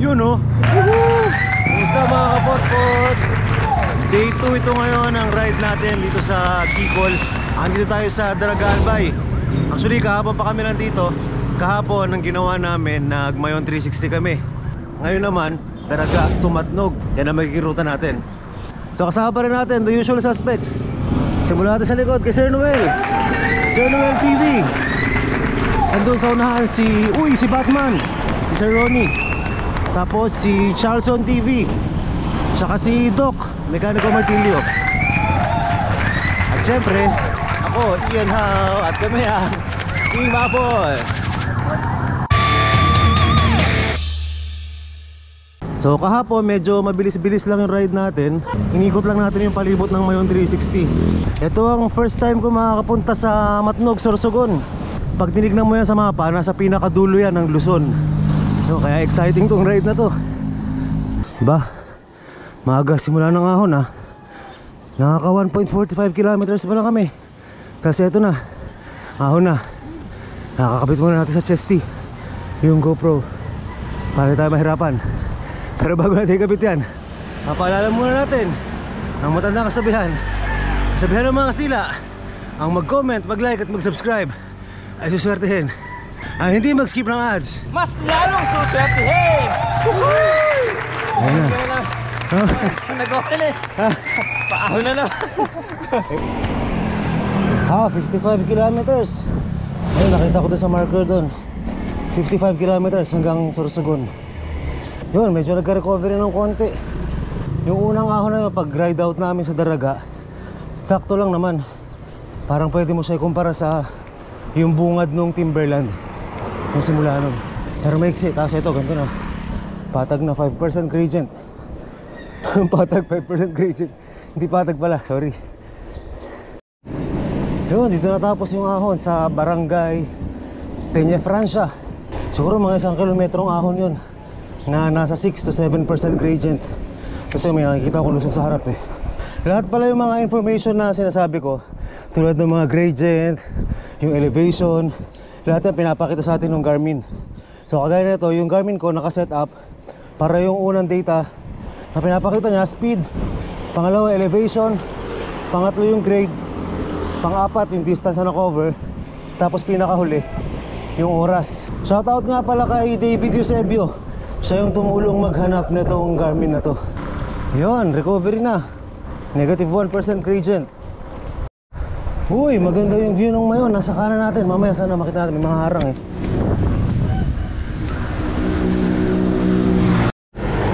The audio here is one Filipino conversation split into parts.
Yun o. Kumusta mga kapot-pot? Day 2 ito ngayon ang ride natin dito sa Bicol. Andito tayo sa Daragalbay. Actually kahapon pa kami nandito. Kahapon ang ginawa namin, nagmayon 360 kami. Ngayon naman, Daraga to Matnog. Yan ang magiging ruta natin. So kasama pa rin natin the usual suspects. Simula natin sa likod kay Sir Noel, Sir Noel TV. Andun sa unahan si Batman, si Sir Ronnie. Tapos si CharlsonTV, saka si Doc Mekanikomartilyo. At syempre, ako, Ian Hao, at kami ang Team Apple. So kahapon medyo mabilis-bilis lang yung ride natin. Inikot lang natin yung palibot ng Mayon 360. Ito ang first time ko makakapunta sa Matnog, Sorsogon. Pag tinignan mo yan sa mapa, nasa pinakadulo yan ng Luzon. So kaya exciting tong ride na to. Ba, maaga simula ng ahon ha. Nakaka 1.45 kilometers pa lang kami. Kasi ito na, ahon na. Nakakabit muna natin sa chesty yung GoPro para tayo mahirapan. Pero bago natin ikabit yan, papaalala muna natin ang matandang kasabihan. Kasabihan ng mga Kastila, ang mag-comment, mag-like at mag-subscribe ay suswertehin. Ang hindi mag-skip ng ads, mas lalong suswertehin! Ayan na. Nag-open eh. Paahon na naman. 55 kilometers. Ayun, nakita ko doon sa marker doon. 55 kilometers hanggang Sorsogon. Yun, medyo nagka-recovery ng konti. Yung unang ahon na yun, pag ride out namin sa Daraga, sakto lang naman. Parang pwede mo siya ikumpara sa yung bungad nung Timberland yung simula nun. Pero may exit, tapos ito, ganito na. Patag na 5% gradient. Patag 5% gradient. Hindi patag pala, sorry. Yun, dito natapos yung ahon sa Barangay Peñafrancia. Siguro mga isang kilometrong ahon yun na nasa 6 to 7% gradient. Kasi may nakikita ko lusong sa harap eh. Lahat pala yung mga information na sinasabi ko, tulad ng mga gradient, yung elevation, lahat yung pinapakita sa atin ng Garmin. So kagaya na ito, yung Garmin ko nakaset up para yung unang data na pinapakita niya, speed. Pangalawa, elevation. Pangatlo, yung grade. Pang-apat, yung distance na cover. Tapos pinakahuli, yung oras. Shoutout nga pala kay David Eusebio. Siya yung tumulong maghanap na itong Garmin na to. Yun, recovery na. Negative 1% gradient. Uy, maganda yung view ng Mayon. Nasa kanan natin. Mamaya sana makita natin. May mga harang eh.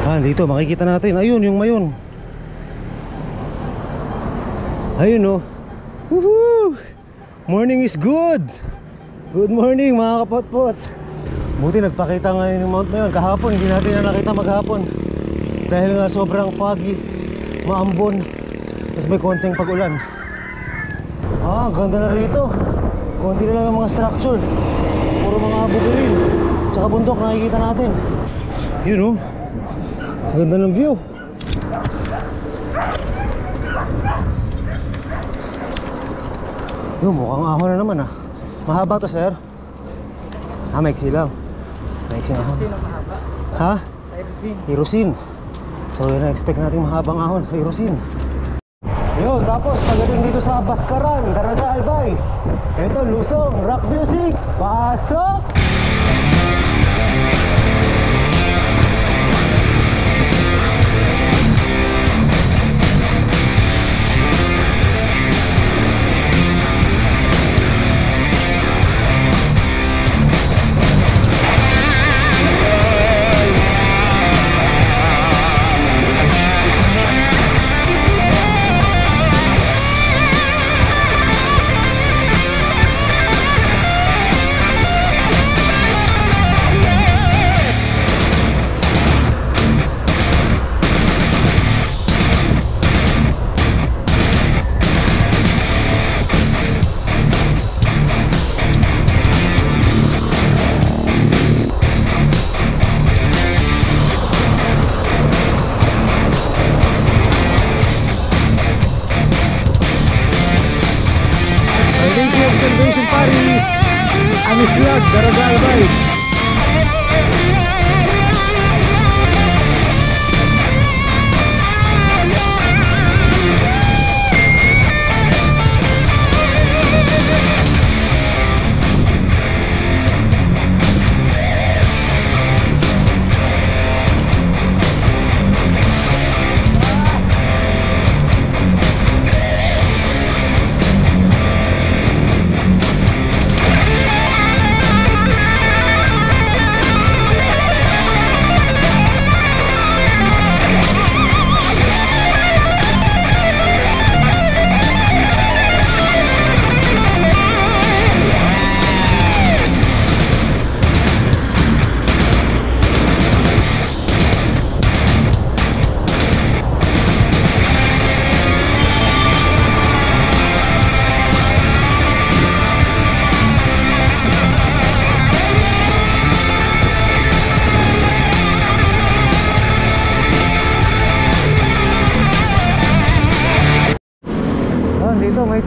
Ah, dito makikita natin. Ayun, yung Mayon. Ayun oh. Woohoo! Morning is good! Good morning mga kapot-pot. Buti nagpakita ngayon yung Mount Mayon. Kahapon, hindi natin na nakita maghapon dahil nga sobrang foggy, maambon, tapos may konting pag-ulan. Ah, ganda na rito. Konti na lang yung mga structure. Puro mga abuguril. Tsaka bundok, nakikita natin. Yun o, ganda ng view. Yun, mukhang aho na naman ah. Mahaba to sir. Ah, maiksi lang. Maiksi ahon. Ha? Irosin. So yun, na-expect natin mahabang ahon sa Irosin. Yo, tapos pagdating dito sa Abaskaran, Daragalbay. Ito, lusong, rock music. Pasok! Ang isla, Daragalbay.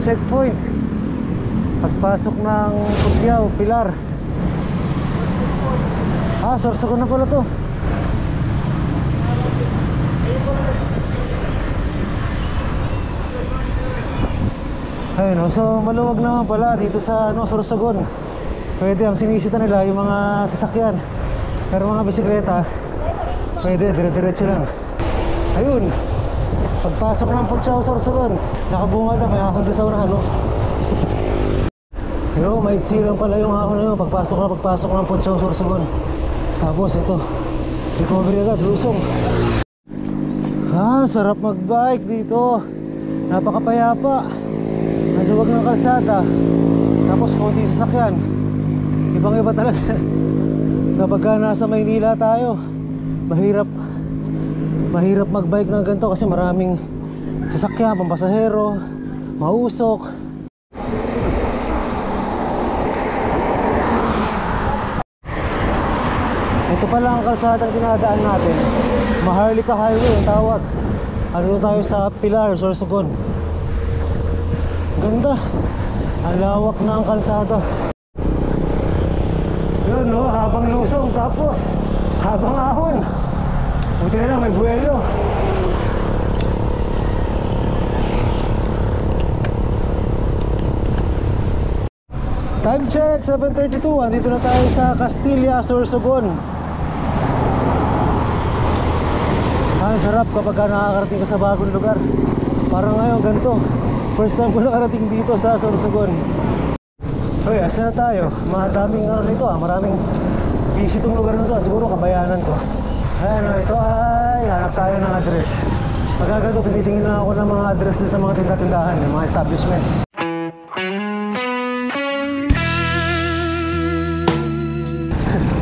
checkpoint. Pagpasok ng Potteo, Pilar. Ah, Sorsogon na pala to. Ayun, so maluwag naman pala dito sa Sorsogon. Pwede, ang sinisita nila yung mga sasakyan. Pero mga bisikleta, pwede, dire-diretso lang. Ayun, pagpasok ng Phong Chow, Sorsogon, nakabungad na, may ahon doon sa unahan, no? Pero maiksi lang pala yung ahon na yun, pagpasok ng Phong Chow, Sorsogon. Tapos ito, recovery agad, lusong. Ah, sarap magbike dito. Napakapayapa. Naluwag ng kalsada, tapos konti sasakyan. Ibang iba talaga. Kapag nasa Maynila tayo, mahirap magbike ng ganito kasi maraming sasakyan, pampasahero, mausok. Ito pala ang kalsada ang dinadaan natin, Maharlika Highway ang tawag. Ano tayo sa Pilar, Sorsogon. Ganda, alawak na ang kalsada. Yun, no? Habang lusong, tapos habang ahon. Buti na lang, may buwelo. Time check, 7:32. Andito na tayo sa Castilla, Sorsogon. Ang sarap kapag nakakarating ka sa bagong lugar. Parang ngayon, ganito. First time ko nakarating dito sa Sorsogon. Uy, asa na tayo? Madaming ano nito ah, maraming busy itong lugar na ito. Siguro kabayanan ko. Ayan o, ito ay hanap tayo ng address. Pagkagato, tinitingin na ako ng mga address doon sa mga tindahan, yung mga establishment.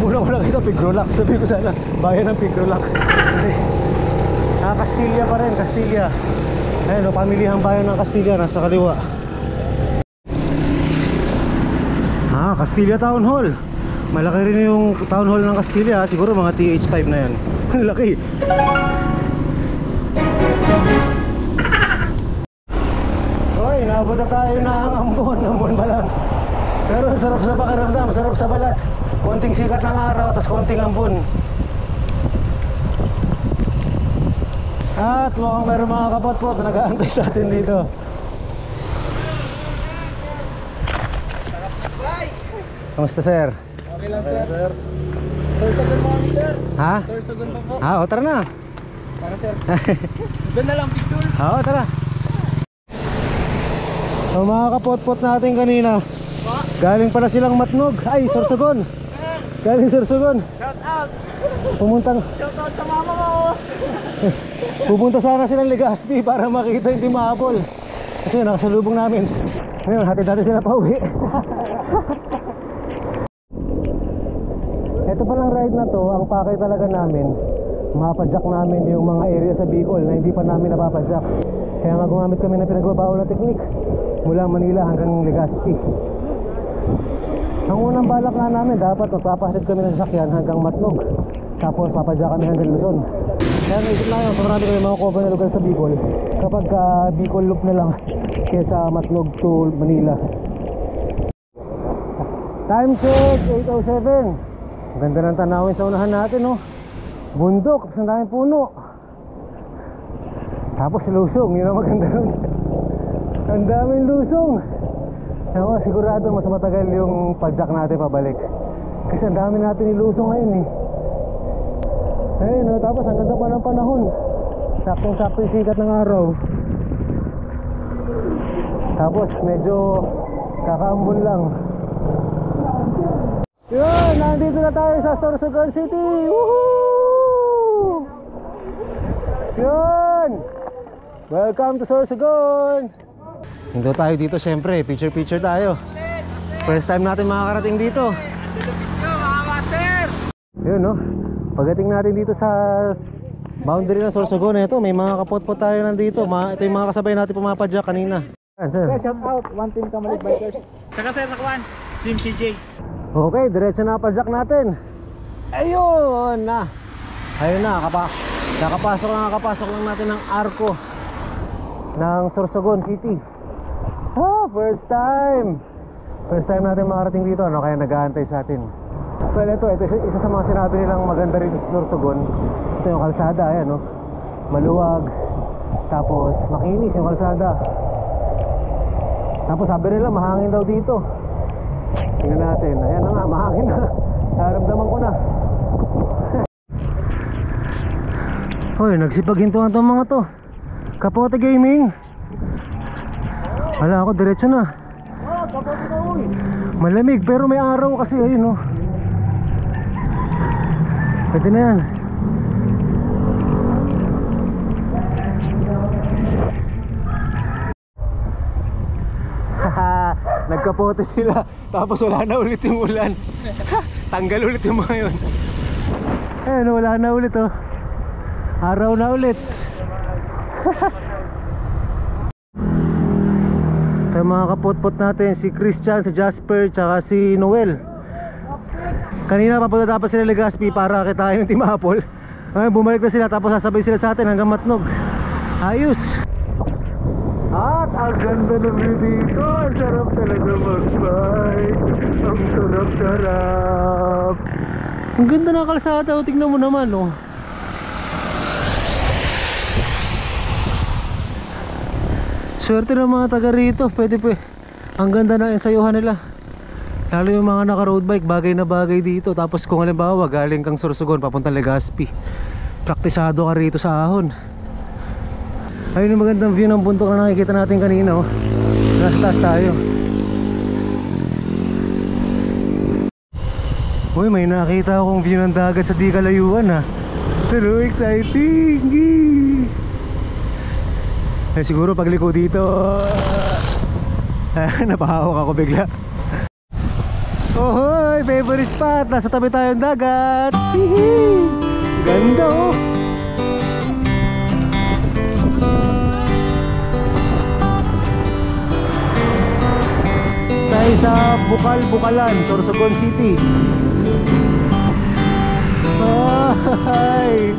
Muna kita Pigrolac, sabi ko sana, bayan ng Pigrolac. Hindi, Castilla pa rin, Castilla. Ayan o, pamilihang bayan ng Castilla, nasa kaliwa. Ah, Castilla Town Hall. Malaki rin yung Town Hall ng Castilla. Siguro mga TH5 na yan. Ang laki. Hoy, naabot na tayo na ang Ambon. Ambon pa lang. Pero sarap sa pakiramdam, sarap sa balat. Konting sikat ng araw, tas konting ambon. At mukhang mayroong mga kapot-pot na nag-aantay sa atin dito. Kamusta, sir? Okay lang, sir. Sorsogon po kami, sir. Ha? Sorsogon po. Ha? O, tara na. Para, sir. Doon na lang, picture. Oo, tara. So, mga kapot-pot natin kanina. Galing pala silang Matnog. Ay, Sorsogon. Galing Sorsogon. Shout out. Pumuntang... Shout out sa mama mo. Pupunta sana silang Legazpi para makita yung Timabol. Kasi yun, nakasalubong namin. Ngayon, hatid-hatid sila pa uwi. Ito palang ride na to, ang pakay talaga namin, mapapadyak namin yung mga area sa Bicol na hindi pa namin napapadyak. Kaya nga gumamit kami ng pinagbabawal na teknik mula Manila hanggang Legazpi. Ang unang balak nga namin, dapat magpapahatid kami ng sasakyan hanggang Matnog. Tapos papadyak kami hanggang Luzon. Kaya naisip na yun, marami kami makukuha na lugar sa Bicol. Kapag Bicol loop na lang kesa Matnog to Manila. Time check, 8:07. Ang ganda ng tanawin sa unahan natin, no? Bundok, tapos ang daming puno. Tapos lusong, yun ang maganda nun. Ang daming lusong. Ako, sigurado mas matagal yung padjak natin pabalik. Kasi ang dami natin ilusong ngayon, eh. Ayun, no? Tapos ang ganda pa ng panahon. Saktong-sakto yung sikat ng araw. Tapos medyo kakaambon lang. Yun, nandito na tayo sa Sorsogon City. Woohoo! Yun! Welcome to Sorsogon! Hindi tayo dito syempre, picture-picture tayo. First time natin makakarating dito. Yun, no? Pagdating natin dito sa boundary ng Sorsogon, ito may mga kapot-pot tayo nandito. Ito yung mga kasabay natin pumapadyak kanina. Sir, shout out. One team Kamalik Bikers. Saka sir, nakuan. Team CJ. Okay, diretso na padyak natin. Ayun na. Ayun na, nakapasok lang natin ng arko ng Sorsogon City. First time natin makarating dito, ano kaya nag-aantay sa atin. Well, ito isa sa mga sinabi nilang maganda rin sa Sorsogon. Ito yung kalsada, ayan, no? Maluwag, tapos makinis yung kalsada. Tapos sabi nila mahangin daw dito. Tingnan natin, ayan na nga, mahangin na. Naramdaman ko na. Hoy, nagsipaghintuan tong mga to. Kapote Gaming. Wala ako, diretso na. Malamig pero may araw kasi, ayun, no. Pwede na yan. Nagkapote sila. Tapos wala na ulit yung ulan. Tanggal ulit yung mga yun. Ayun, wala na ulit, oh. Araw na ulit. Tayo mga kapot-pot natin, si Christian, si Jasper, tsaka si Noel. Kanina papunta dapat sila Legazpi para kitain yung Team Apple. Ngayon bumalik na sila, tapos sasabay sila sa atin hanggang Matnog. Ayos. At ang ganda ng view dito. Ang sarap talaga mag-bike. Ang sarap-sarap. Ang ganda ng kalsada, o tignan mo naman, oh. Swerte ng mga taga rito, pwede. Ang ganda ng ensayuhan nila. Lalo yung mga naka road bike, bagay na bagay dito. Tapos kung halimbawa galing kang Sorsogon papuntang Legazpi, praktisado ka rito sa ahon. Ayun yung magandang view ng bundok na nakikita natin kanina, oh. Nasa taas tayo. Uy, may nakita akong view ng dagat sa di kalayuan, ha. Pero exciting. Eh, siguro pagliko dito, napahawak ako bigla. Ohoy, favorite spot, nasa tabi tayong dagat. Hihi, ganda, oh. Tayo sa Bukal, Bukalan, Sorsogon City. Ay,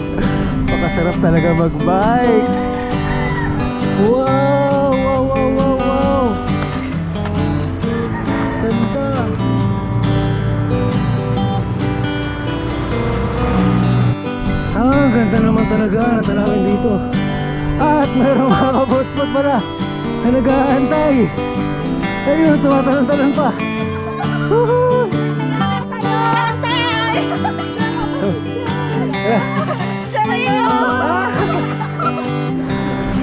pakasarap talaga mag-bike. Wow, wow, wow, wow, wow. Ganda. Ah, ganda naman talaga natanawin dito. At mayroong mga kabot-bot pala na nag-aantay. Ayun, tumatalon-talon pa. Woohoo!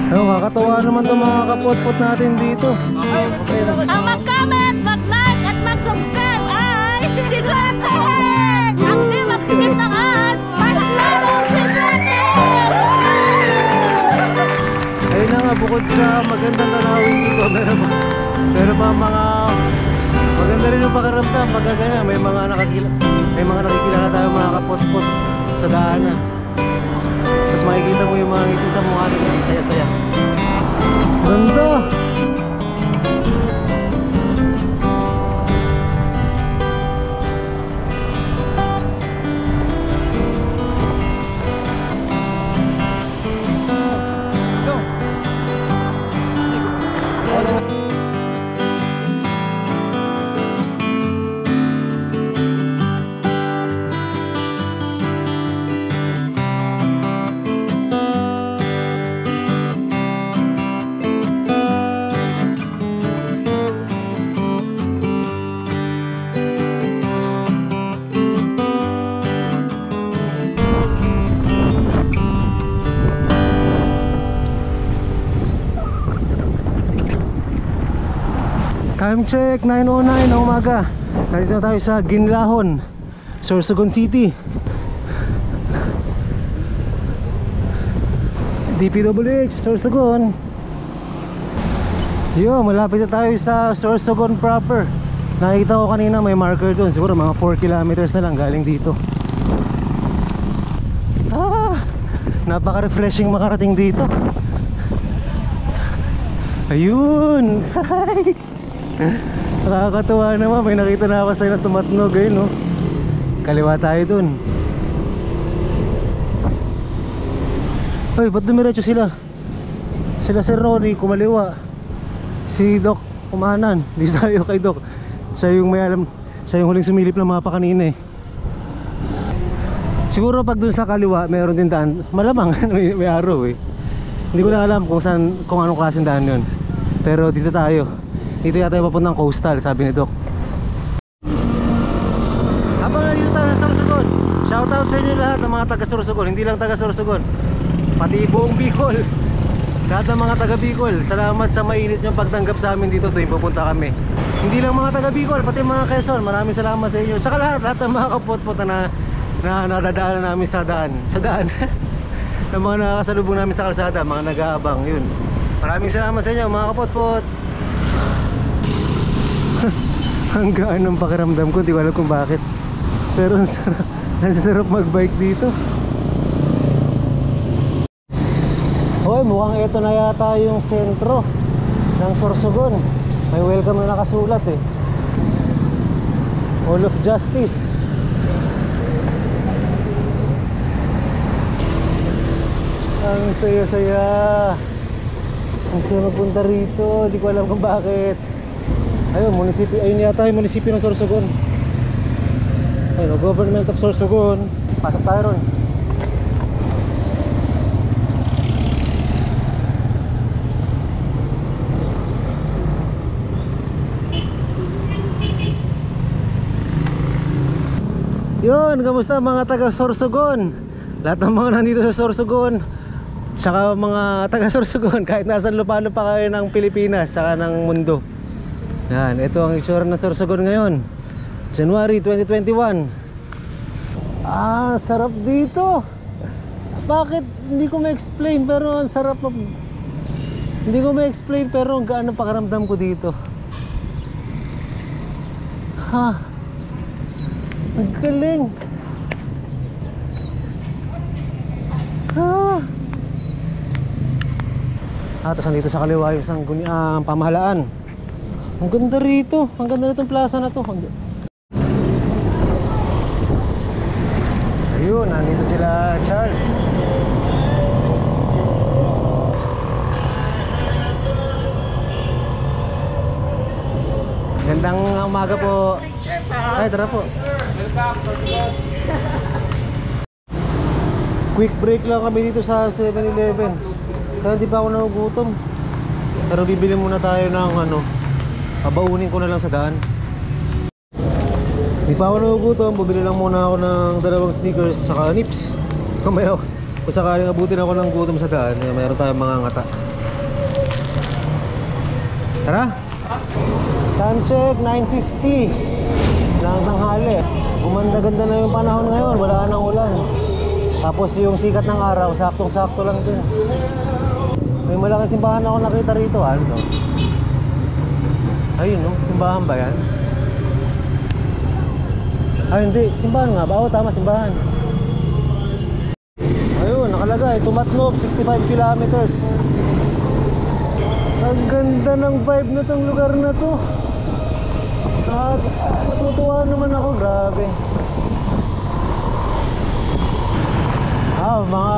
Ano, kakatawa naman itong mga kapot-pot natin dito. Ang mag-comment, mag-like at mag-subscribe ay si Sir Ronnie! Ang di magsigit ng ads, mag-lagong si Ronnie! Ayun na nga, bukod sa magandang tanawin dito, meron pa mga maganda rin yung pakiramdam. Pagka ganyan, may mga nakikilala tayo mga kapot-pot sa daanan. Makikita mo yung mga ngiti sa mukha nila, saya-saya. Ganda! Time check, 9:09 na umaga. Nandito na tayo sa Ginlahon, Sorsogon City. DPWH, Sorsogon. Yo, malapit na tayo sa Sorsogon proper. Nakita ko kanina may marker doon. Siguro mga 4 kilometers na lang galing dito. Ah, napaka-refreshing makarating dito. Ayun! Hi! Nakakatuwa naman, may nakita na ako sa'yo na tumatnog, eh, no? Kaliwa tayo dun. Ay, ba't dumiretso sila? Sila Sir Ronnie, kumaliwa. Si Doc Umanan. Di tayo kay Doc. Siya yung may alam, siya yung huling sumilip ng mapa kanina eh. Siguro pag dun sa kaliwa, mayroon din daan. Malamang may araw eh. Hindi ko na alam kung saan, kung anong klaseng daan yun. Pero dito tayo. Dito yata yung papuntang coastal, sabi ni Doc. Habang na dito tayo sa Sorsogon. Shoutout sa inyo lahat ng mga taga Sorsogon. Hindi lang taga Sorsogon, pati buong Bicol. Lahat ng mga taga Bicol, salamat sa mainit niyong pagtanggap sa amin dito tuwing pupunta kami. Hindi lang mga taga Bicol, pati mga Quezon, maraming salamat sa inyo. Saka lahat ng mga kapot-pot na nadadaanan namin sa daan. Sa daan ng mga nakasalubong namin sa kalsada, mga nag-aabang, yun. Maraming salamat sa inyo mga kapot-pot. Ang gaan ng pakiramdam ko, di ko alam kung bakit. Pero ang sarap, nasasarap magbike dito. Hoy, mukhang ito na yata yung sentro ng Sorsogon. May welcome na nakasulat eh. Hall of Justice. Ang saya-saya. Ang saya magpunta rito, di ko alam kung bakit. Ayun, munisipyo, ayun yata yung munisipyo ng Sorsogon. Ayun, government of Sorsogon. Pasok tayo ron. Yun, kamusta mga taga Sorsogon? Lahat ng mga nandito sa Sorsogon, tsaka mga taga Sorsogon, kahit nasa lupano pa kayo ng Pilipinas, tsaka ng mundo. Yan, ito ang itsura ng Sorsogon ngayon, January 2021. Ah, sarap dito. Bakit? Hindi ko ma-explain, pero ang sarap. Hindi ko ma-explain, pero ang gaano pakaramdam ko dito. Ha? Ang galing. Ah. At nandito sa kaliwa yung isang pamahalaan. Ang ganda rito. Ang ganda nitong plaza na to. Ayun, nandito sila Charles. Gandang umaga po. Ay, tara po. Quick break lang kami dito sa 7-Eleven. Pero di pa ako nagugutom. Pero bibili muna tayo ng ano. Babaunin ko na lang sa daan. Di pa ako nagugutom. Bibili lang muna ako ng dalawang sneakers saka nips. Kumayo. Kung sakaling abutin ako ng gutom sa daan, mayroon tayong mga ngata. Tara. Time check 9:50 ng tanghali. Gumanda-ganda na yung panahon ngayon, wala nang ulan. Tapos yung sikat ng araw, saktong-sakto lang din. May malaking simbahan ako nakita rito, ano? Ayun, no? Simbahan ba yan? Ay, hindi. Simbahan nga ba? Oo, tama, simbahan. Ayun, nakalagay. Matnog, 65 kilometers. Ang ganda ng vibe na tong lugar na to. At natutuwa naman ako, grabe. Mga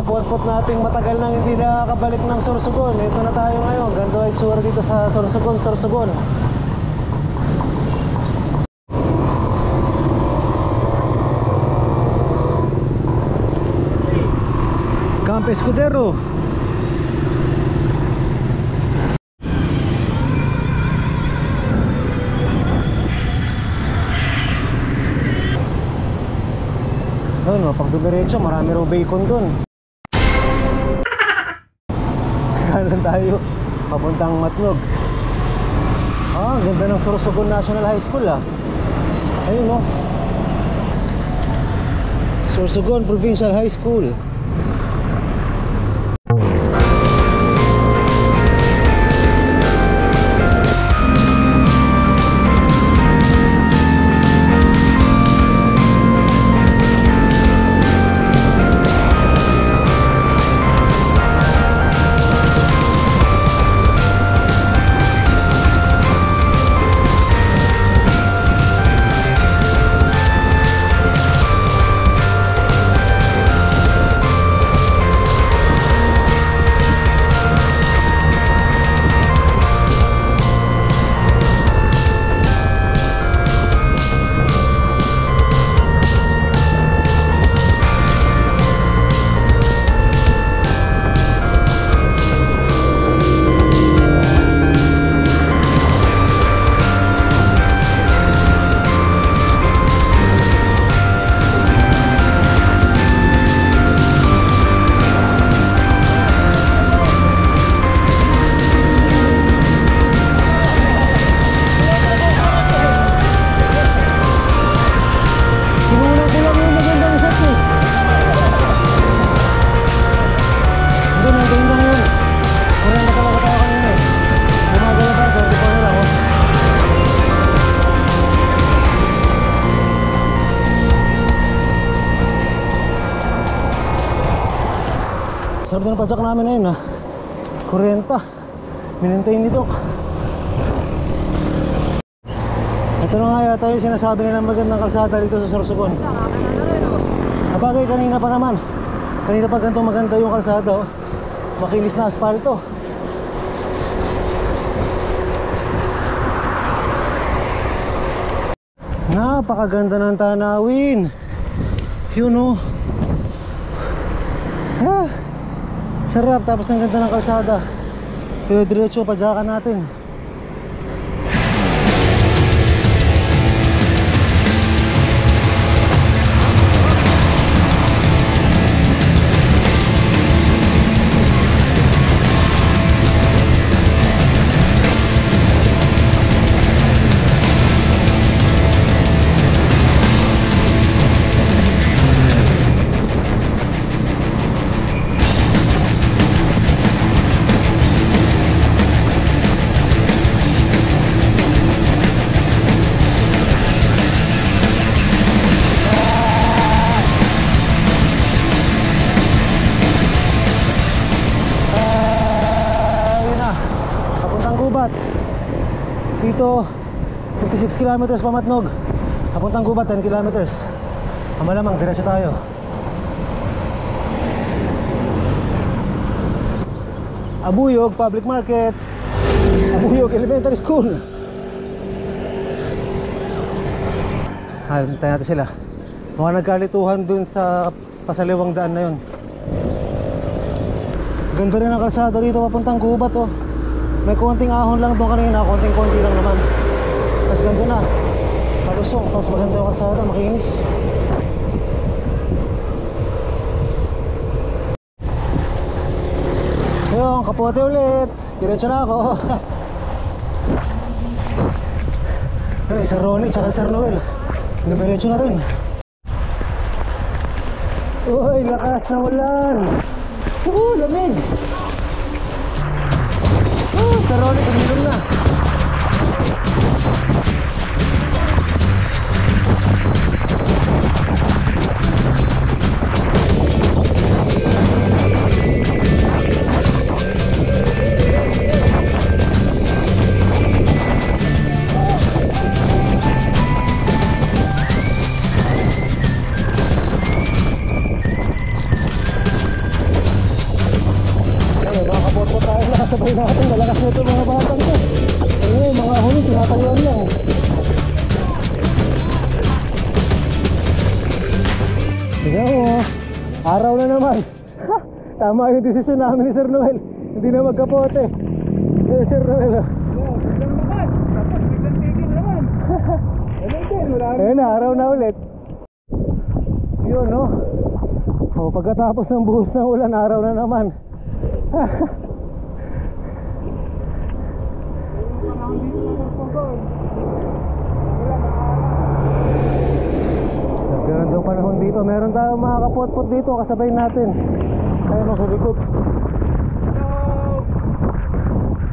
kapot-pot nating matagal nang hindi nakakabalik ng Sorsogon. Ito na tayo ngayon. Ganda ay tsura dito sa Sorsogon. Camp Escudero. Pag dumiretso, marami raw bacon dun. Kanan tayo, papuntang Matnog. Ah, ganda ng Sorsogon National High School ah. Ayun no, Sorsogon Provincial High School. sweldo ng pajak namin ngayon ha, kurenta. Minantayin nito. Ito na nga yata yung sinasabi nilang magandang kalsada dito sa Sorsogon. Abagay, kanina pa naman. Kanina pa ganito maganda yung kalsada. Makinis na asfalto. Napakaganda ng tanawin. You know. Ha? Sarap, tapos ang ganda ng kalsada. Diretso padyakan natin. Dito 56 kilometers pa Matnog. Papuntang Gubat 10 kilometers. Malamang diretso tayo. Abuyog Public Market. Abuyog Elementary School. Hintayin natin sila. Mga nagkalituhan dun sa pasaliwang daan na yun. Ganda rin ang kalsada dito papuntang Gubat oh. May konting ahon lang doon kanina, konting-konti lang naman. Tapos ganda na, malusong, tapos maganda yung kasada, makinis. Ayun, Kapote ulit, diretso na ako. Hey, Sir Ronnie tsaka Sir Noel, diretso na rin. Uy, lakas na ulan. Woo, lamig. Sir Ronnie, tumilong na. Araw na naman. Ha, tama yung desisyon namin ni Sir Noel. Hindi na magkapote. Eh, Sir Noel. Ayun na, araw na ulit. Yun, no? O, pagkatapos ng buhos ng ulan, araw na naman. Panahon dito, meron tayong mga kapot-pot dito, kasabay natin. Ayun o, sa likod.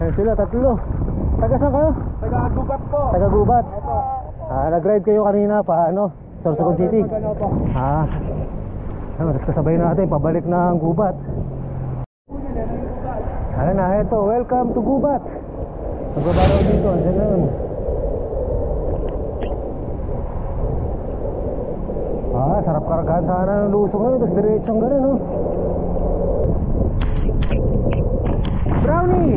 Ayun sila, tatlo. Taga saan kayo? Taga Gubat po. Taga Gubat? Opo. Ah, nag-ride kayo kanina pa, ano? Sorsogon City? Opo. Ah. Tapos kasabay natin, pabalik ng Gubat. Ayun na, eto, welcome to Gubat. Magbabaro dito, andyan na yun. Ah, sarap karagahan sana ng lusong ngayon. Tapos diretsyong gano'n, no? Brownie!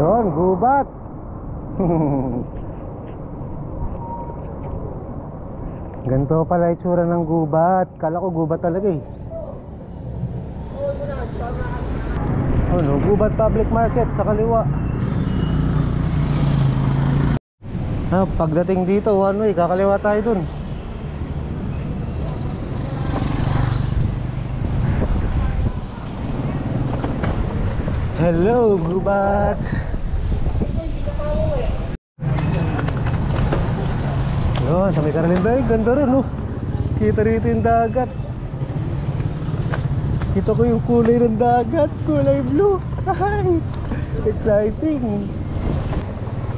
Yun, Gubat! Ganito pala itsura ng Gubat. Kala ko Gubat talaga eh. Oh, no, Gubat Public Market sa kaliwa. Ah, pagdating dito, one way, kakaliwa tayo dun. Hello, Gubat! Yun, sa may Karalimberg, ganda rin, no? Kita rito yung dagat. Kita ko yung kulay ng dagat, kulay blue. Ay, exciting!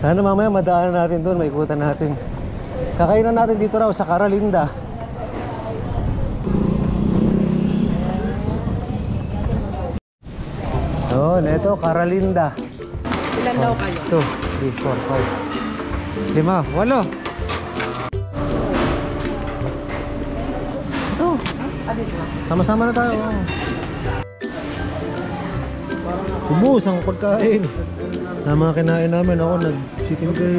Sana mamaya madaanan natin doon, maikutan natin. Kakainan natin dito raw sa Karalinda. Doon, ito, Karalinda. Ilan daw kayo? 2, 3, 4, 5, 6, 8. Ito. Sama-sama na tayo. Ubus ang pagkain. Na mga kinain namin, ako nag-sitin kay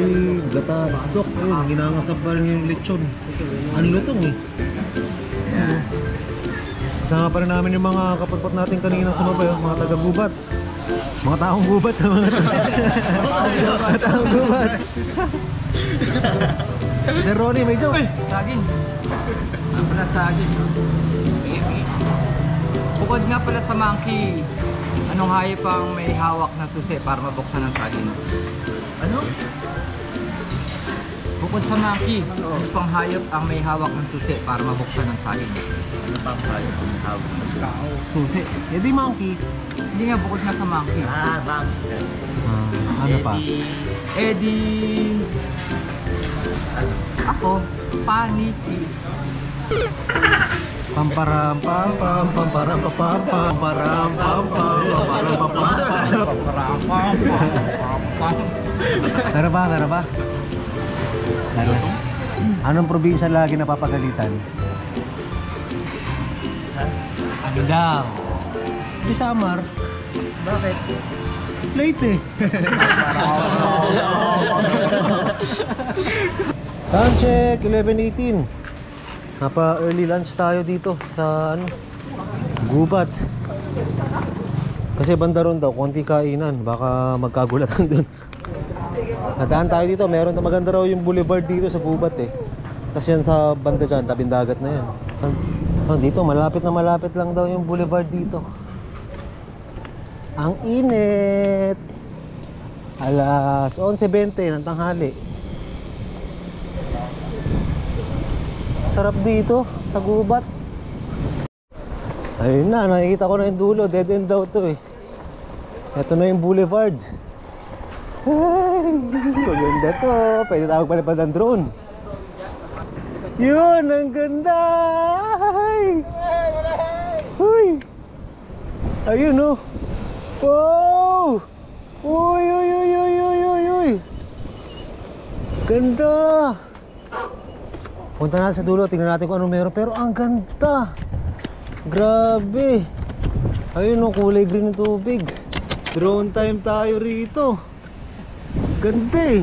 Gata. Dok, ayun, ginangasap pa rin yung lechon. Ang lutong eh. Kasama pa rin namin yung mga kapatpat natin kanina sumabay, mga taga-gubat. Mga taong gubat. Mga taong gubat. Sir Ronnie, may joke. Saging. Ang pala saging. Bukod nga pala sa monkey, anong hayop ang may hawak na susi para mabuksan ang saging? Ano? Bukod sa monkey, ano pang hayop ang may hawak ng susi para mabuksan ang saging? Ano pang hayop ang may hawak ng susi? Eh di monkey. Hindi nga, bukod na sa monkey. Ah, monkey. Ano pa? Eh di... Ako, paniki. Pamparam pam pam pamparam pam pam pamparam pam pam pamparam pam pam pam. Tara ba, tara ba? Tara. Anong probinsya lagi napapagalitan? Ano daw? Di Samar. Bakit? Late eh. Time check, 11:18. Napa early lunch tayo dito sa ano, Gubat. Kasi banda ron daw, konti kainan. Baka magkagulatan doon. Nadaan tayo dito. Meron na maganda raw yung boulevard dito sa Gubat eh. Kasi yan sa banda dyan, tabing dagat na yan. Dito, malapit na malapit lang daw yung boulevard dito. Ang init! Alas 11:20 ng tanghali. Sarap dito sa Gubat. Ayun na, nakikita ko na yung dulo. Dead end daw to eh. Ito na yung boulevard. Ay, maganda to. Pwede tawag palipad ng drone. Yun, ang ganda. Uy. Ayun oh. Wow. Uy, uy, uy, uy, uy, uy, uy. Ganda. Punta natin sa dulo, tingnan natin kung ano meron. Pero ang ganda! Grabe! Ayun o, kulay green ng tubig. Drone time tayo rito. Ganda eh!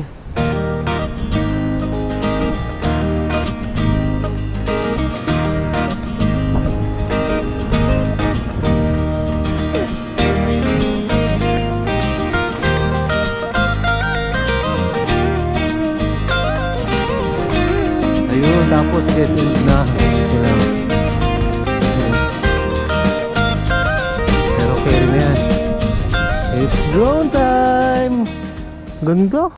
Tapos dead end na. Pero okay rin yan. It's drone time! Ganda!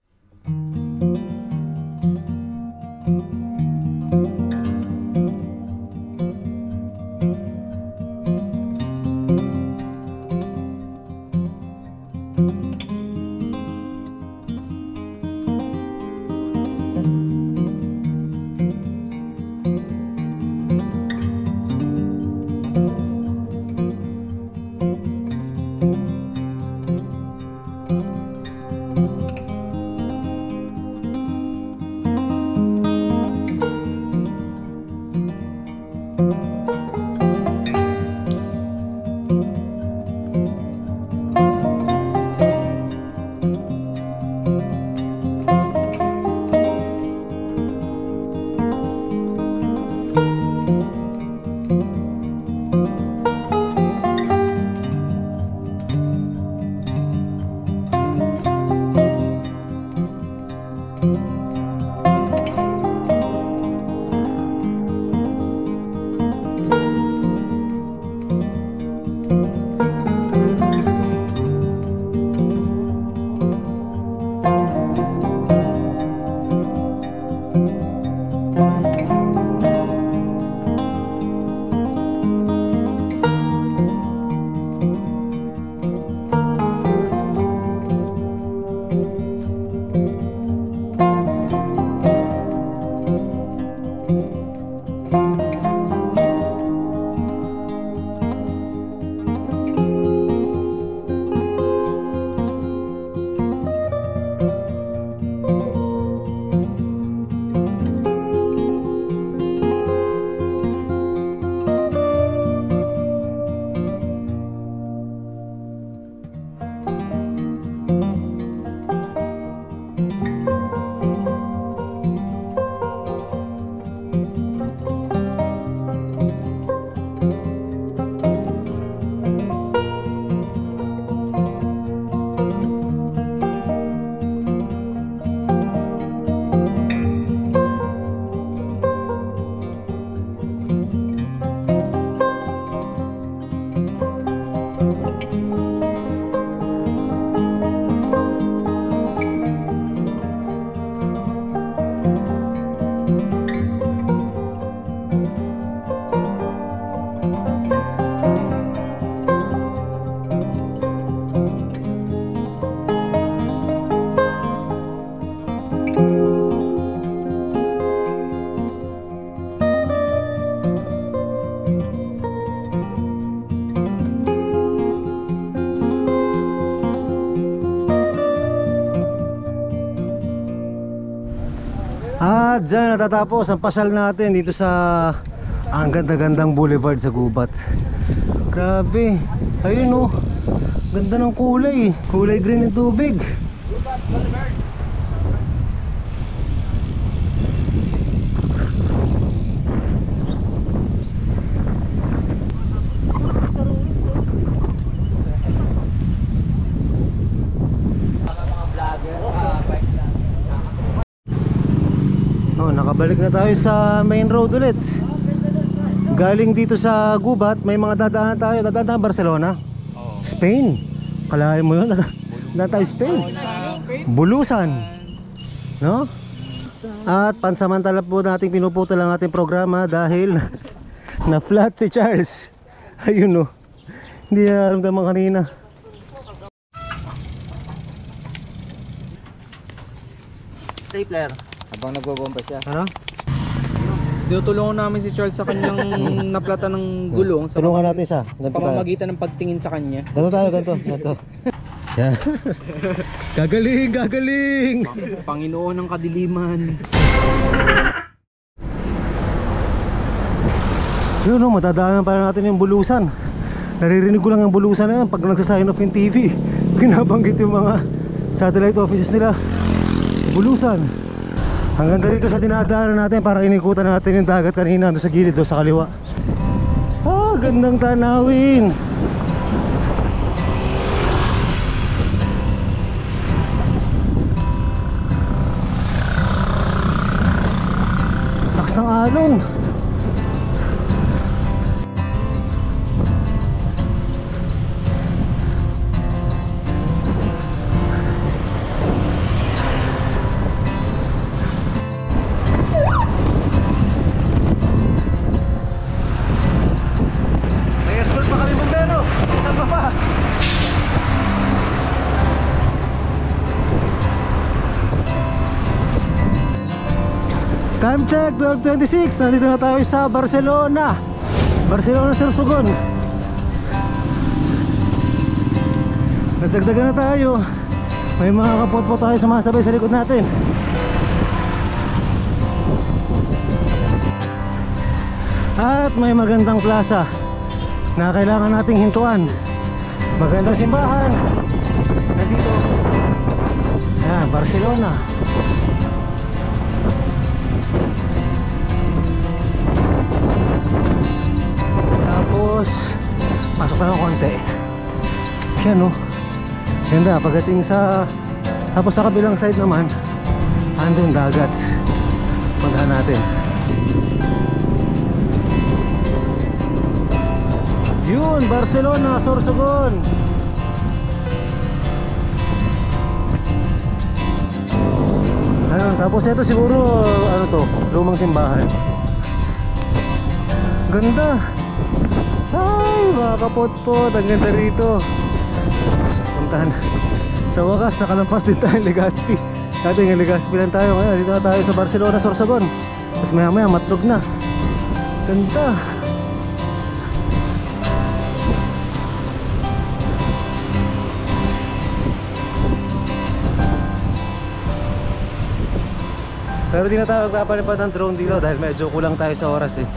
At dyan natatapos ang pasal natin dito sa ang ganda-gandang boulevard sa Gubat. Grabe, ayun oh, ganda ng kulay, kulay green ng tubig. Balik na tayo sa main road ulit. Galing dito sa Gubat, may mga dadaanan tayo. Dadaan Barcelona, Spain. Kalahin mo yun, dadaan tayo Spain, Bulusan, no? At pansamantala po natin pinuputo lang ating programa dahil na flat si Charles. Ayun no, hindi naramdaman kanina. Stapler. Habang nagbombomba siya. Ano? Tutulungan namin si Charles sa kanyang naplata ng gulong. Tulungan natin siya. Ganito pamamagitan tayo ng pagtingin sa kanya. Ganito tayo, ganito, ganito. Yeah. Gagaling, gagaling! Panginoon ng kadiliman. Yun no, matadaanan pa natin yung Bulusan. Naririnig ko lang ang Bulusan na yan pag nagsasign off yung TV. Kinabanggit yung mga satellite offices nila. Bulusan. Hanggang dito sa dinadaanan natin para inikutan natin yung dagat kanina doon sa gilid, doon sa kaliwa. Ah, gandang tanawin. Lakas ng alon. Time check, 12:26. Nandito na tayo sa Barcelona, Sorsogon. Nadagdagan na tayo. May mga kapot po tayo sumasabay sa likod natin. At may magandang plaza na kailangan nating hintuan. Magandang simbahan. Nandito. Ayan, Barcelona. Pasok na ng konti. Yan o, ganda. Pagdating sa tapos sa kabilang side naman andun dagat. Puntahan natin. Yun, Barcelona, Sorsogon. Ayun, tapos ito siguro ano to, lumang simbahan. Ganda. Ay, mga kapot-pot, ang ganda rito. Puntahan. Sa wakas, nakalampas din tayo Legazpi. Dati nga Legazpi lang tayo. Ngayon, dito tayo sa Barcelona, Sorsogon. Tapos maya-maya, Matnog na. Ganda. Pero di na tayo magpapalipad ng drone dito dahil medyo kulang tayo sa oras eh.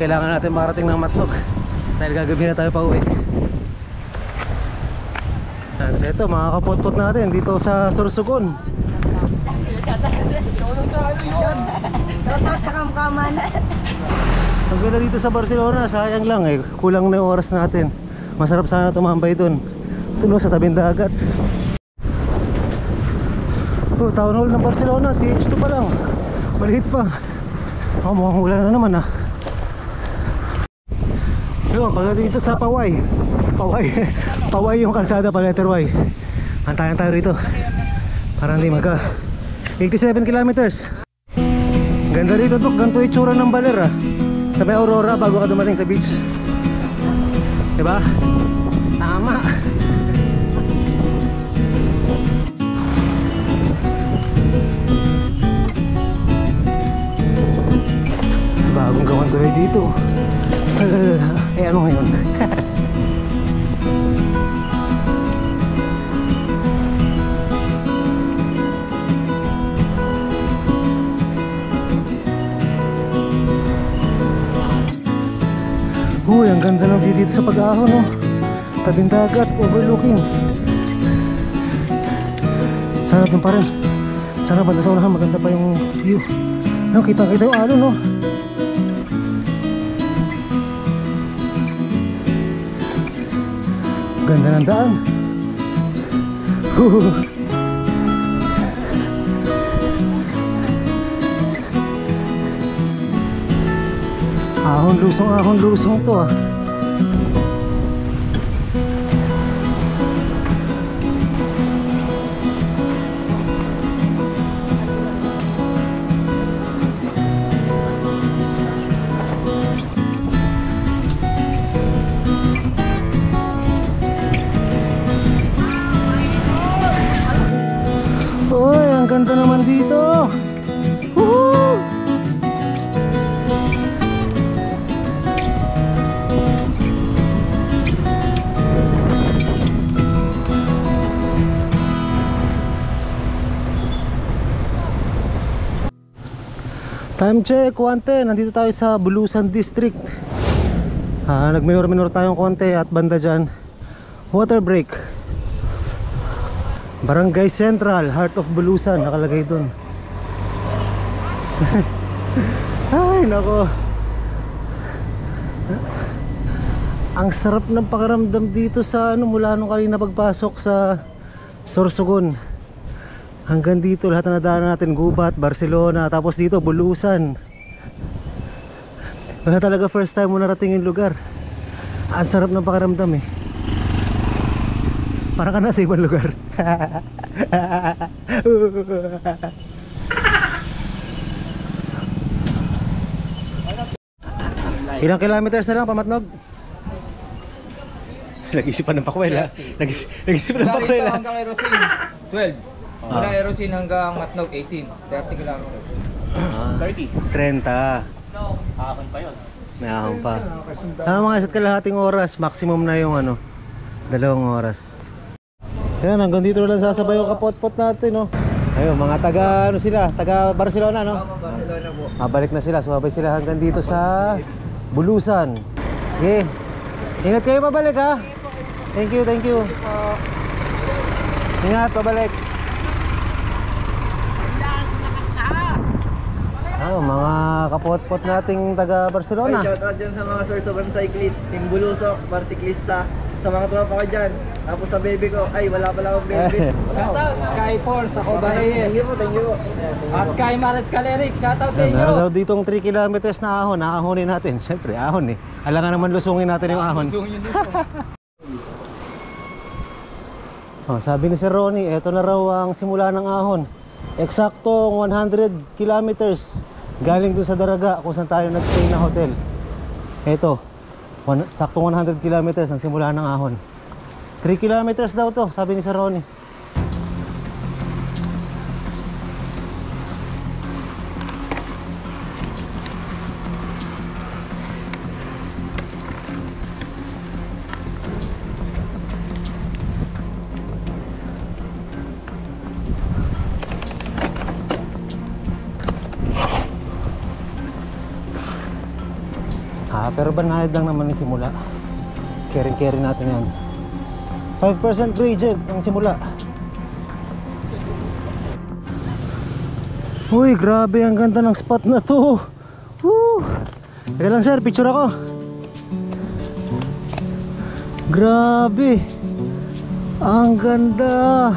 Kailangan natin marating ng Matnog dahil gagabi na tayo pa uwi. So ito mga kapot-pot natin dito sa Sorsogon. Ang ganda dito sa Barcelona, sayang lang eh, kulang na yung oras natin. Masarap sana tumambay dun, tulog sa tabing dagat. Oh, town hall ng Barcelona, TH2 pa lang, maliit pa. Oh, mukhang ulan na naman ah. Yun, pagdating dito sa Paway, Paway yung kalsada pa, letter Y. Antayan tayo rito para hindi magka 87 kilometers. Ganda rito Dok, ganito itsura ng Baler ah. Sa may Aurora bago ka dumating sa beach. Diba? Tama. Bagong gawan tuloy dito. Eh ano ngayon? Ganda ng view dito sa pag-aho, no? Tabing dagat, overlooking. Sarap din pa rin. Sarap banda sa unahan, maganda pa yung view. No, kita-kita yung alon, no? Ganda ng daan. Ahon lusong to ah. Oy, ang ganda naman dito. Time check, 1:10. Nandito tayo sa Bulusan District. Nagminor-minor tayong konti at banda dyan, water break. Barangay Central, heart of Bulusan, nakalagay dun. Ay, nako. Ang sarap ng pakiramdam dito sa mula nung kanina pagpasok sa Sorsogon. Hanggang dito lahat na nadaanan natin, Gubat, Barcelona, tapos dito Bulusan. Wala talaga first time mo narating yung lugar. Ang sarap ng pakiramdam eh. Para ka na sa ibang lugar. Ilang kilometers na lang, Pamatnog? Nag-isipan ng pakwel ha? Nag-isipan ng pakwel ha? Hanggang Irosin, 12. Mula Irosin hanggang Matnog, 18. 30 km. 30. No. Nakahon pa yun. Nakahon pa. Mga isa't kalahating oras, maximum na yung ano, 2 oras. Ayan, hanggang dito lang sasabay yung kapot-pot natin, no? Ayun, mga taga, ano sila? Taga Barcelona, no? Barcelona po. Abalik na sila, sumabay sila hanggang dito sa Bulusan. Okay. Ingat kayo pabalik, ha? Thank you, thank you. Ingat, pabalik. Mga kapot-pot nating taga Barcelona. Ay, shout out dyan sa mga Sorsogon cyclist, Team Bulusok, bar cyclista, sa mga tropa ko dyan. Tapos sa baby ko, ay wala pala akong baby. Shout out kay Paul sa Cobareyes. Thank you po, thank you. At kay Maris Calerik, shout out sa inyo. Meron daw ditong 3 kilometers na ahon, naahonin natin. Siyempre, ahon eh. Alangan naman lusungin natin yung ahon. Lusungin yung lusong. Sabi ni Sir Ronnie, eto na raw ang simula ng ahon. Eksaktong 100 kilometers. Galing doon sa Daraga kung saan tayo nagstay na hotel. Eto, saktong 100 kilometers ang simula ng ahon. 3 kilometers daw to, sabi ni Sir Ronnie. Pero banayad lang naman yung simula. Carry natin yan. 5% gradient ang simula. Uy, grabe ang ganda ng spot na to. Woo! Teka lang sir, picture ako. Grabe. Ang ganda.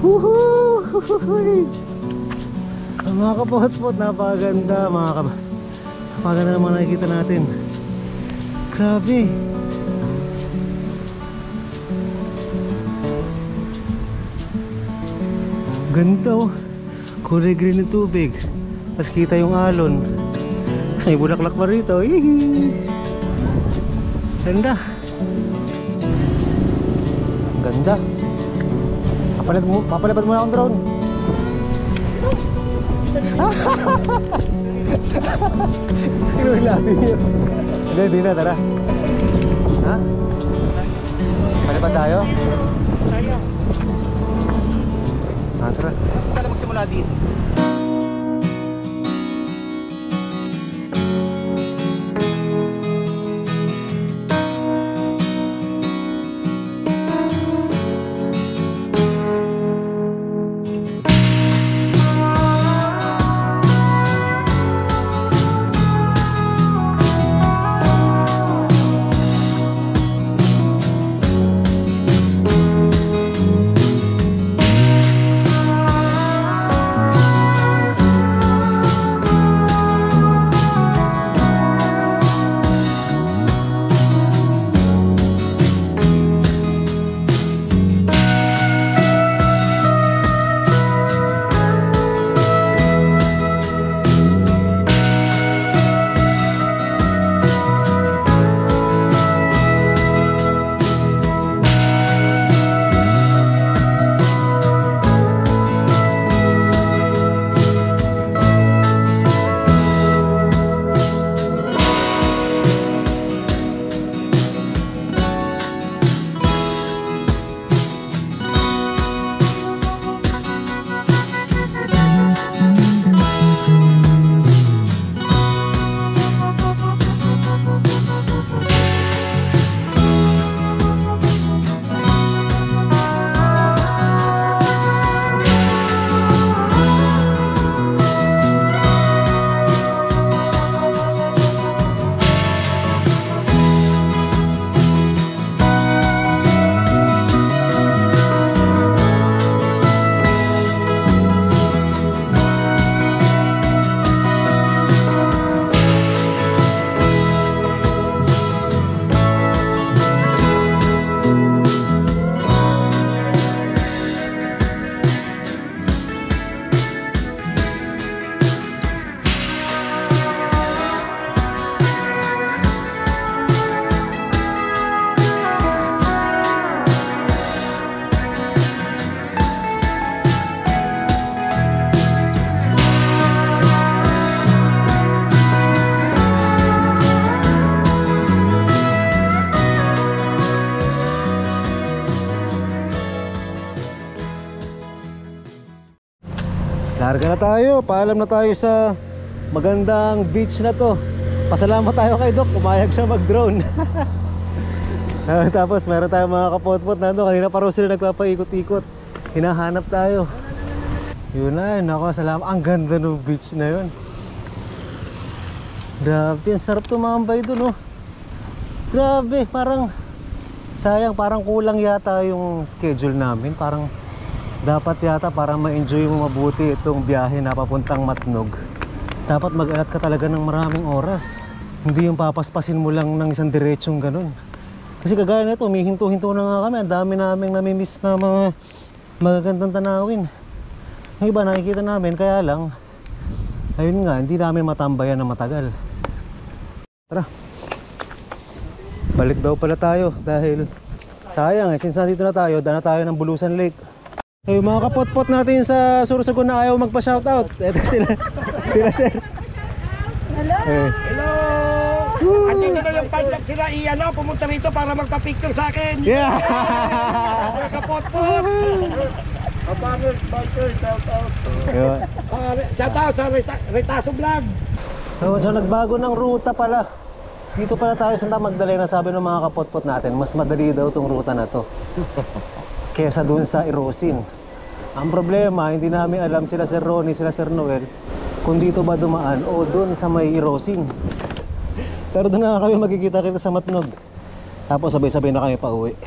Woohoo! Mga kapot-pot, napaganda mga kapot. Paganda naman nakikita natin. Grabe. Ganito. Kulay green ng tubig. Tapos kita yung alon. Tapos may bulaklak pa rito. Ganda. Ganda. Papalipad mo na akong drone. Hindi na, tara. Ha? Palipad tayo? Tara. Tara magsimula dito. Karga na tayo, paalam na tayo sa magandang beach na to. Pasalamat tayo kay Doc, umayag siya mag-drone. Tapos meron tayong mga kapot-pot na doon. Kanina parang sila nagpapaikot-ikot. Hinahanap tayo. Yun na yun, ako salamat. Ang ganda ng beach na yun. Grabe, ang sarap tumambay doon, oh. Grabe, parang sayang, parang kulang yata yung schedule namin. Parang dapat yata para ma-enjoy mo mabuti itong biyahe na papuntang Matnog, dapat mag-alat ka talaga ng maraming oras. Hindi yung papaspasin mo lang ng isang diretsong ganun. Kasi kagaya na ito, humihinto-hinto na nga kami. Ang dami naming namimiss na mga magagandang tanawin. Ang iba nakikita namin, kaya lang ayun nga, hindi namin matambayan na matagal. Tara, balik daw pala tayo dahil sayang eh, since nandito na tayo, daan na tayo ng Bulusan Lake. Hey, mga kapot-pot natin sa Sorsogon na ayaw magpa-shoutout. Eto sila, sila sir. Hello! Hey. Hello! Woo. At dito na yung pansap sila, iano, pumunta rito para magpa-picture sa akin. Yeah! Mga kapot-pot! Abangers, bikers, shoutout. Shoutout sa Retaso Vlog. So, nagbago ng ruta pala. Dito pala tayo sa Santa Magdalena, sabi ng mga kapot-pot natin. Mas madali daw itong ruta na to. Kesa doon sa Irosin. Ang problema, hindi namin alam sila Sir Ronnie, sila Sir Noel, kung dito ba dumaan o doon sa may Irosin. Pero doon na kami magkikita-kita sa Matnog. Tapos sabay-sabay na kami pa uwi.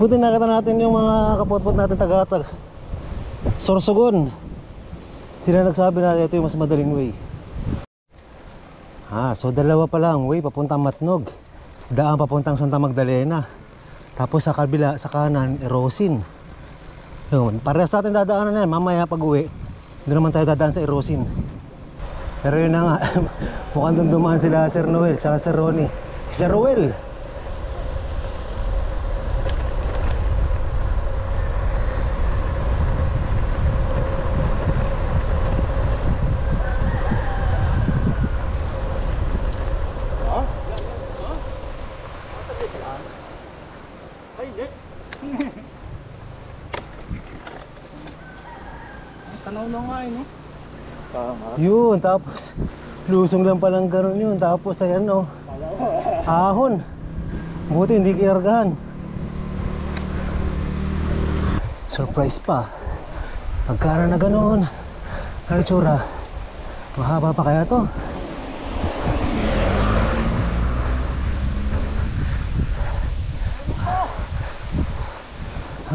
Buti nakita natin yung mga kapot-pot natin taga Sorsogon. Sila nagsabi na ito yung mas madaling way. So dalawa pala ang way papuntang Matnog. Daan papuntang Santa Magdalena. Tapos sa kabila, sa kanan, Irosin. Yun, para sa atin dadaanan yan. Mamaya pag uwi, doon naman tayo dadaan sa Irosin. Pero yun na nga, mukhang doon dumaan sila Sir Noel, tsaka Sir Ronnie. Sir Noel! Yun, tapos lusong lang palang ganun yun. Tapos ayan o, ahon. Buti hindi kiargahan. Surprise pa. Pagkara na ganun, ano tsura? Mahaba pa kaya to?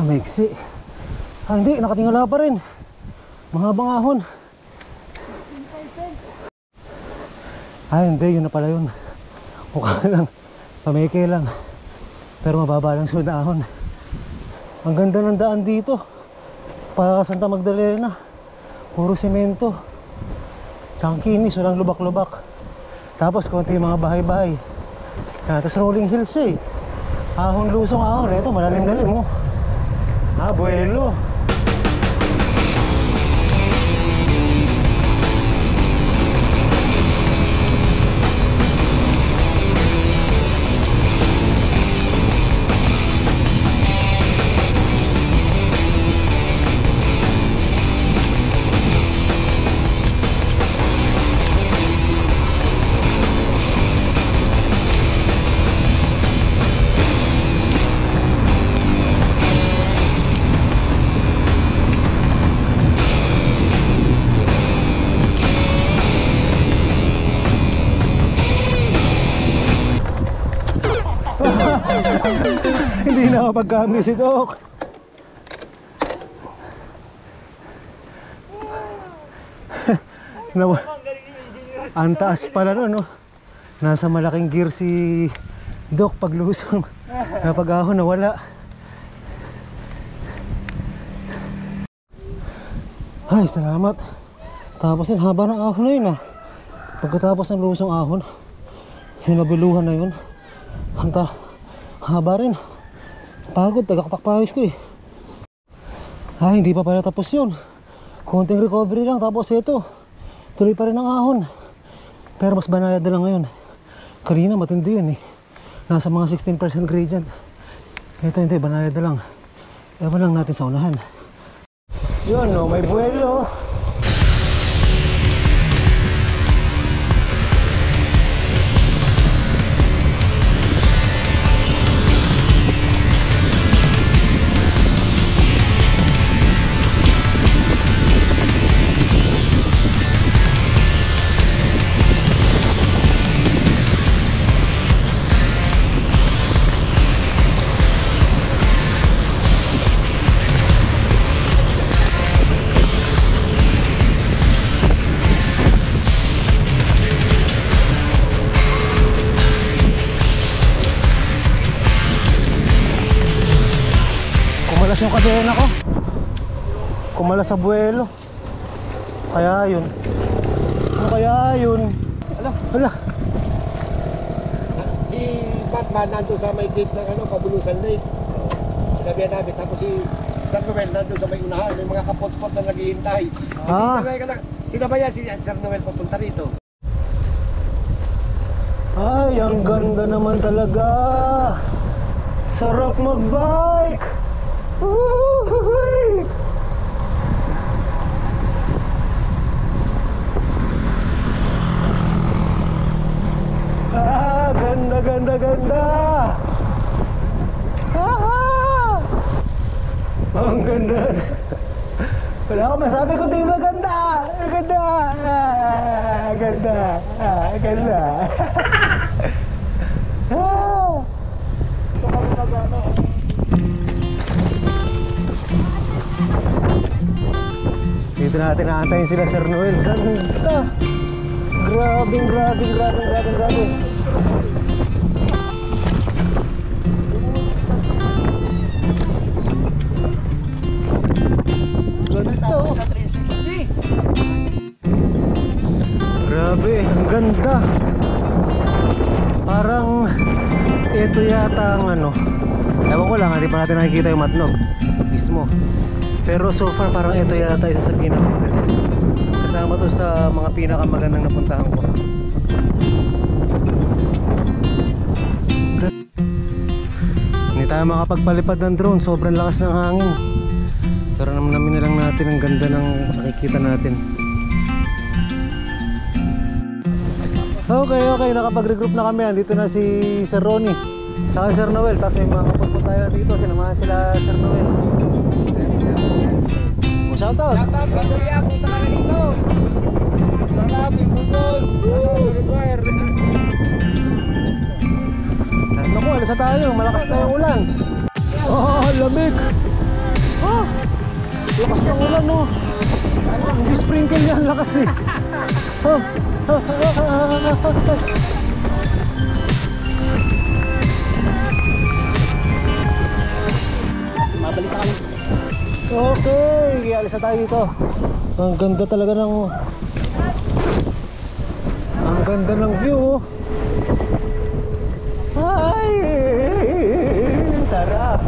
Maiksi. Hindi, nakatingala pa rin. Mahabang ahon. Hindi, yun na pala yun. Mukha lang, pameke lang. Pero mababa lang sunod na ahon. Ang ganda ng daan dito. Para Santa Magdalena. Puro semento. Tsangkinis, walang lubak-lubak. Tapos konti yung mga bahay-bahay. Tapos rolling hills eh. Ahon, lusong ahon. Eto, malalim-lalim oh. Abuelo. Pagkami si Doc. Ang taas pala nun, no? Nasa malaking gear si Doc paglusong. Kapag ahon, nawala. Ay, salamat. Tapos yun, haba ng ahon na yun, ah. Pagkatapos ng lusong ahon, yung nabiluhan na yun. Hanta, haba rin. Pagod, tagaktak-pawis ko eh. Hindi pa pala tapos yun. Konting recovery lang, tapos ito. Tuloy pa rin ang ahon. Pero mas banayad na lang ngayon. Kanina matindi yun eh. Nasa mga 16% gradient. Ito hindi, banayad na lang. Ewan lang natin sa unahan. Yun, no, may buwelo. kadena ko. Kumala sa buwelo. Kaya yun. Ano kaya yun? Ala, ala. Si Batman nandun sa may gate ng ano, Bulusan Lake. Sinabihan namin. Tapos si Sir Noel nandun sa may unahan. May mga kapot-pot na naghihintay. Ah. Sinabayan si Sir Noel papunta rito. Ay, ang ganda naman talaga. Sarap mag-bike. Uhuhuhuy. Ah, ganda, ganda, ganda. Ah, ang ganda. Wala akong masabi kung di maganda. Ganda. Ah, ganda. Ah, ganda. Ah. Dito natin aantayin sila Sir Noel. Ganda. Grabing, grabing, grabing, grabing, grabing. Ganda. Grabe, ang ganda. Parang ito yata ang ano. Ewan ko lang, hindi pa natin nakikita yung Matnog mismo. Pero so far parang ito yata isa sa pinakamaganda. Kasama to sa mga pinakamagandang napuntahan ko. Hindi tayo makapagpalipad ng drone, sobrang lakas ng hangin. Pero namin lang natin ang ganda ng nakikita natin. Okay, okay, nakapag-regroup na kami. Andito na si Sir Ronnie tsaka Sir Noel, tapos may mga kapag po tayo dito. Sinamahan sila Sir Noel. Oh, shoutout! Shoutout! Kaduria! Punta ka na dito! Shoutout! Imputol! Naku, alisa tayo! Malakas na yung ulan! Oh, lamig! Oh! Lakas ng ulan, no? Hindi sprinkle yan, lakas eh! Oh! Mabalik na kami. Okay, ialis na tayo dito. Ang ganda talaga ng ang ganda ng view. Ay, sarap.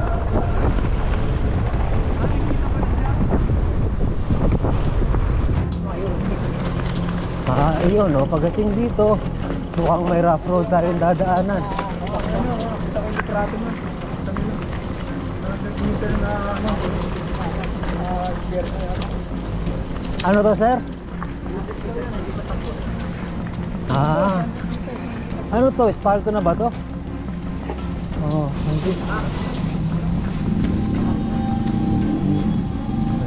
Ayun, oh, pagdating dito, mukhang may rough road tayong dadaanan. Ano to, sir? Ah. Ano to? Espalto na ba to? Oh, hindi.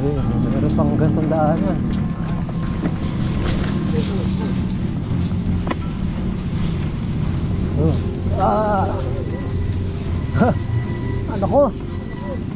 Ay, meron pang gantong daanan. Ah. Nako.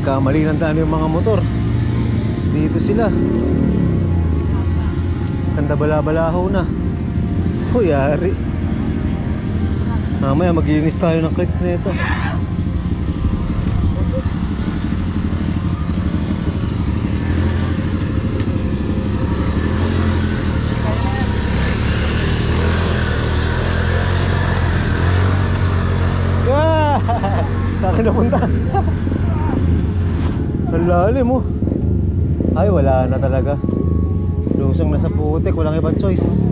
Kamali ng daan yung mga motor. Dito sila. Kanda balabalaho na. Huyari. Mamaya maglinis tayo ng clits na ito. Ah! Saan na punta? Lalim mo. Ay, wala na talaga. Lusong na sa putik, walang ibang choice.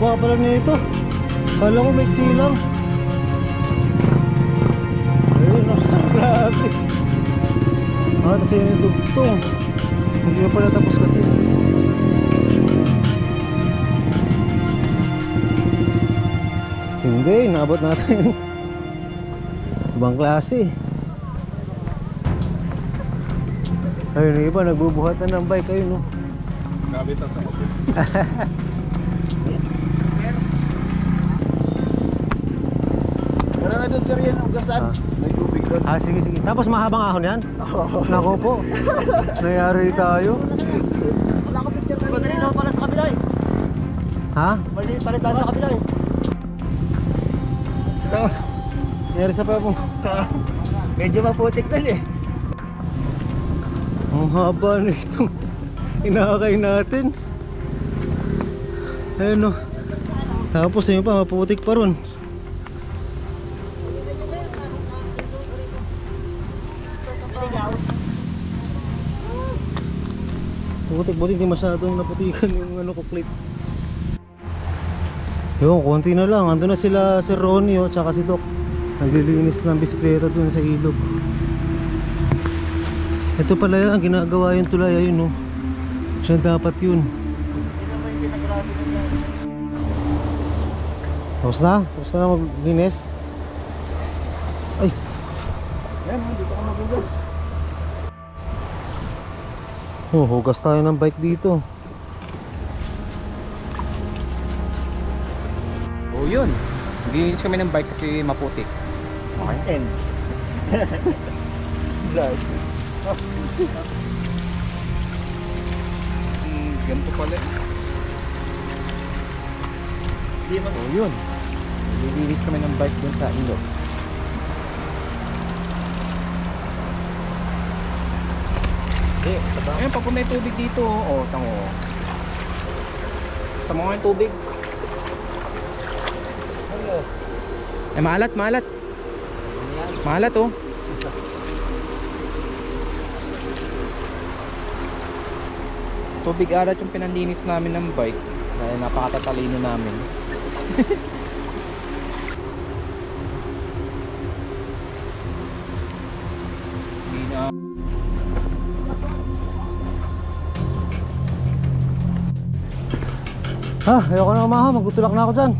haba pala nito. Kala ko may silang. Ayun, grabe. Ah, tapos yun yung dugtong. Hindi na pala tapos kasi. Hindi, naabot natin. Ibang klase. Ayun, yung iba nagbubuhatan ng bike. Ayun, no? Grabe tayo sa kapit. Tara nga doon, sir, yan ang gasan. May tubig doon. Ah, sige, sige. Tapos mahabang ahon yan? Oo. Nako po. Nangyari tayo. Wala ko picture kanina. Madali daw pala sa kabila eh. Ha? Madali palit daw sa kabila eh. Nangyari sa pabong. Medyo maputik doon eh. Ang haba na itong inakakay natin. Ayun o. Tapos ayun pa, maputik pa ron. Putik-putik, di masyadong naputikan yung ano ko plates. Yun, konti na lang. Ando na sila Sir Ronnie o, tsaka si Doc. Naglilinis ng bisikleta dun sa ilog. Ito pala yan, ang ginagawa yung tulay, ayun o. Siya dapat yun. Tapos na? Tapos ka na maglinis? Ay! Ayan, dito ka magugas. Oh, hugas tayo ng bike dito. Oh yun. Naglinis kami ng bike kasi maputik. Okay. Blood. Ganito pala so yun, nililinis kami ng bike dun sa ilog. Ayun, papunta yung tubig dito. O, tango, tamo nga yung tubig. Eh, maalat, maalat, maalat o. Tubig alat yung pinanlinis namin ng bike dahil napakatatalino namin. Ah, ayoko na umaha, magutulak na ako dyan.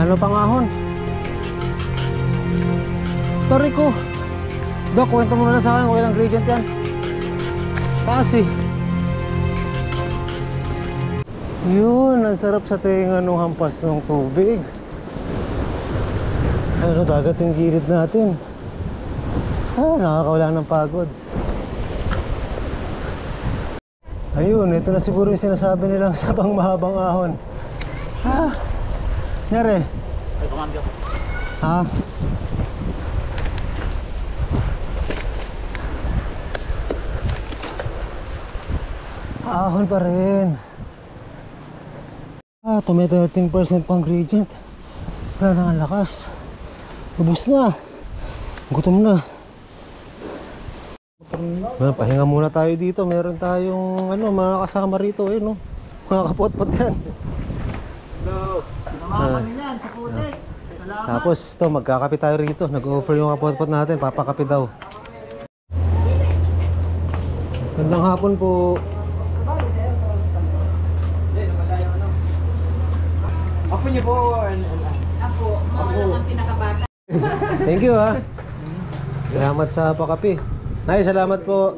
Ano pangahon? Toriko Doc, kwento muna sa akin kung ilang gradient yan. Kasi yun, ang sarap sa tinga nung hampas ng tubig. Ano, dagat yung gilid natin. Ah, nakakawala ng pagod. Ayun, ito na siguro yung sinasabi nilang sabang mahabang ahon. Ha? Nyari? Ay, kumambyo. Ha? Ahon pa rin. Ah, to may 13% pang gradient. Wala na ang lakas. Ubus na. Gutom na. Pahinga muna tayo dito. Meron tayong ano, mga kasama rito eh, no? Mga kapot-pot yan. Hello. Namaman yan sa putik. Salamat. Tapos ito, magkakapi tayo rito. Nag-offer yung kapot-pot natin. Papakapi daw. Gandang hapon po. Ako niyo po, ako, mga pinakabata. Thank you ha. Salamat sa pakapi. Nay, salamat po.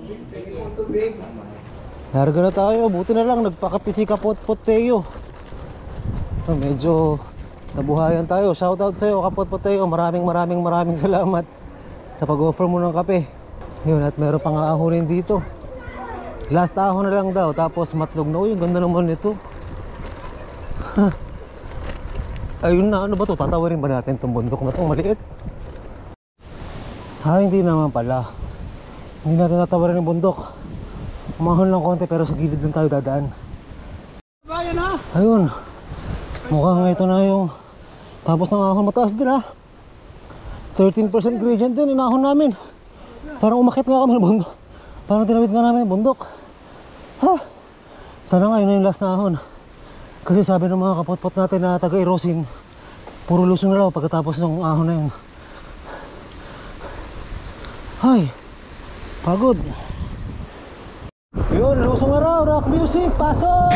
Larga na tayo, buti na lang nagpakapi si Kapot Potteo. Medyo nabuhayan tayo. Shout out sa iyo Kapot Potteo. Maraming salamat sa pag-offer mo ng kape. Yun, at meron pang aahunin dito. Last ahon na lang daw, tapos matlog na. Uy, ganda naman nito. Ayun na, ano ba ito? Tatawarin ba natin itong bundok na itong maliit? Ha, hindi naman pala. Hindi natin tatawarin yung bundok. Umahon lang konti pero sa gilid lang tayo dadaan. Ayun. Mukhang ito na yung tapos ng ahon. Mataas din ha. 13% gradient din, inahon namin. Parang umakit nga kami ng bundok. Parang tinawid nga namin yung bundok. Ha? Sana nga yun na yung last na ahon. Kasi sabi ng mga kapot-pot natin na taga Irosin, puro Luzon na raw pagkatapos ng ahon na yun. Ay, pagod. Yun, Luzon na raw, rock music, pasok!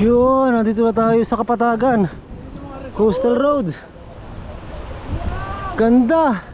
Yun, nandito na tayo sa Kapatagan Coastal Road. Ganda.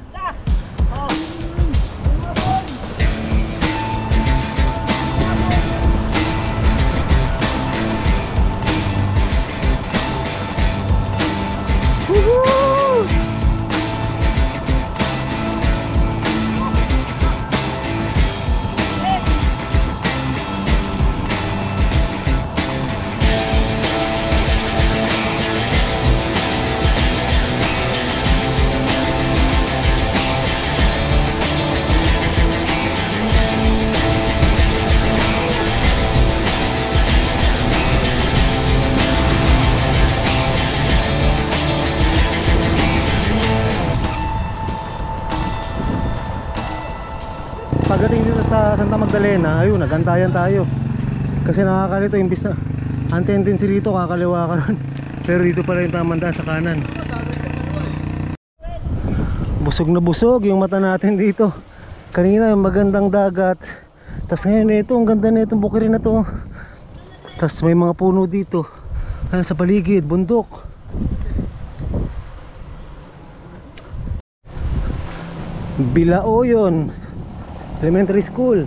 Pagdating dito sa Santa Magdalena, ayun, nagantayan tayo. Kasi nakakalito, imbis na ang tendency dito, kakaliwa ka ron. Pero dito pala yung tamang daan sa kanan. Busog na busog yung mata natin dito. Kanina yung magandang dagat. Tapos ngayon ito, ang ganda na itong bukirin na to. Tapos may mga puno dito. Ayun, sa paligid, bundok. Bilao yun. Elementary school.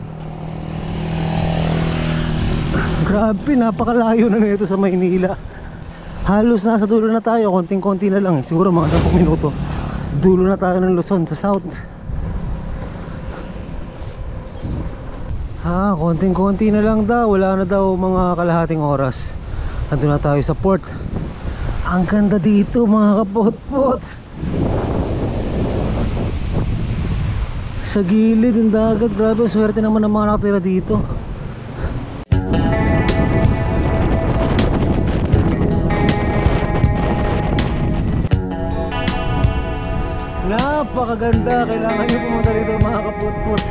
Grabe, napakalayo na nito sa Maynila. Halos nasa dulo na tayo, konting-konti na lang eh. Siguro mga 10 minuto. Dulo na tayo ng Luzon, sa south. Ha, konting-konti na lang daw. Wala na daw mga kalahating oras. Nandun na tayo sa port. Ang ganda dito mga kapot-pot. Sa gilid ng dagat, grabe, swerte naman ang mga nakatira dito. Napakaganda, kailangan nyo pumunta dito mga kaputput.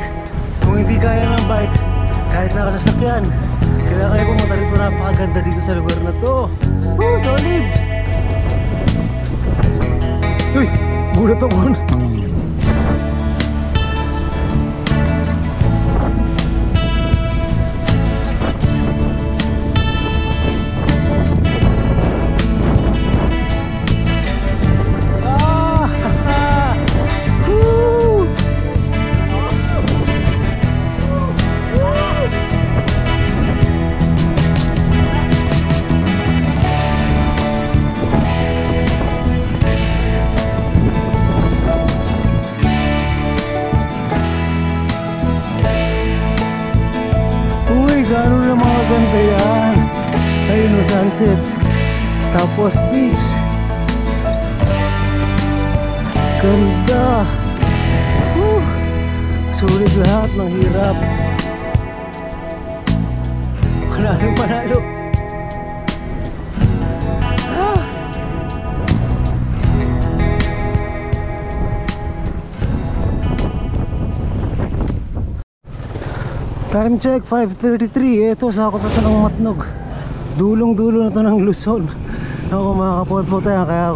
Kung hindi kaya ng bike, kahit nakasasakyan, kailangan nyo pumunta dito. Napakaganda dito sa lugar na to. Woo, solid! Uy, gulat ako nun. Sunset, tapos beach. Ganda. Sulit lahat, mahirap. Wala nang panalo. Time check, 5:33. Ito, sa ako pa ng Matnog. Dulong-dulo na to ng Luzon. Ako, mga Kapot Potteo. Kaya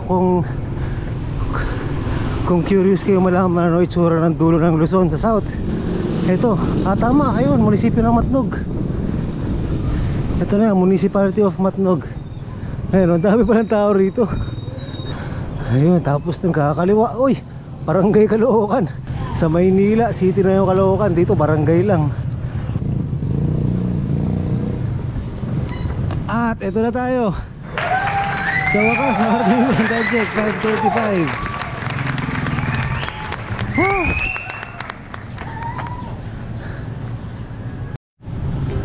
kung curious kayo malaman ano itsura ng dulo ng Luzon sa south, ito, tama, ayun, munisipyo ng Matnog. Ito na, municipality of Matnog. Ayun, ang dami palang tao rito. Ayun, tapos nung kakaliwa, uy, Barangay Caloocan. Sa Maynila, city na yung Caloocan, dito barangay lang. At ito na tayo sa wakas, nakarating ng time check,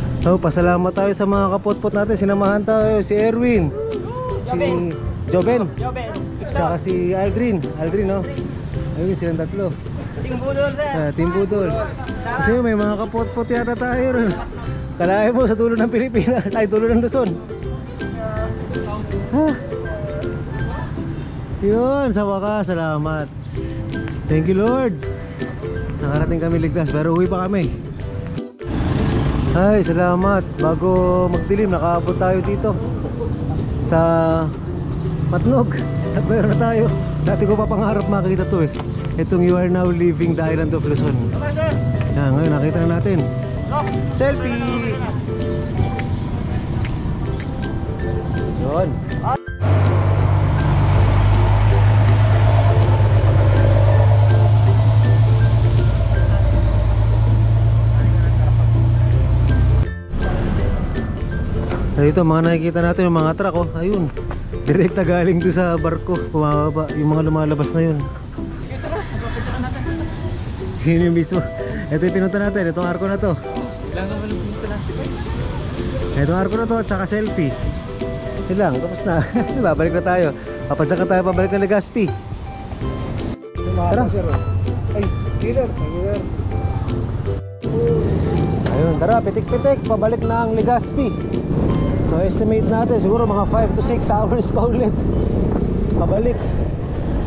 5:35. So, pasalamat tayo sa mga kapotpot natin. Sinamahan tayo si Erwin, si Joven, saka si Aldrin, no? Ayun, silang tatlo. Team Budol, sir. Team Budol. Kasi may mga kapotpot yata tayo ron. Kalahin mo sa dulo ng Pilipinas, ay dulo ng Luzon. Yun, sa wakas, salamat. Thank you, Lord. Nakarating kami ligtas, pero uwi pa kami. Ay, salamat. Bago magdilim, nakaabot tayo dito sa Matnog. At meron na tayo. Dati ko pa pangarap makita to eh. Itong you are now leaving the island of Luzon. Yan, ngayon nakita na natin. Selfie! Yun. Dito mga nakikita natin yung mga truck, oh. Ayun, direkta galing doon sa barko, bumababa yung mga lumalabas na yun. Yun yung mismo. Ito yung pinunta natin, itong arko na to. Itong arko na to, tsaka selfie. Yun lang, tapos na. Babalik na tayo. Papadyak na tayo, pabalik na Legazpi. Tara. Ay, sige sir. Ayun, tara, pitik-pitik, pabalik na ang Legazpi. So estimate natin siguro mga 5 to 6 hours pa ulit pabalik.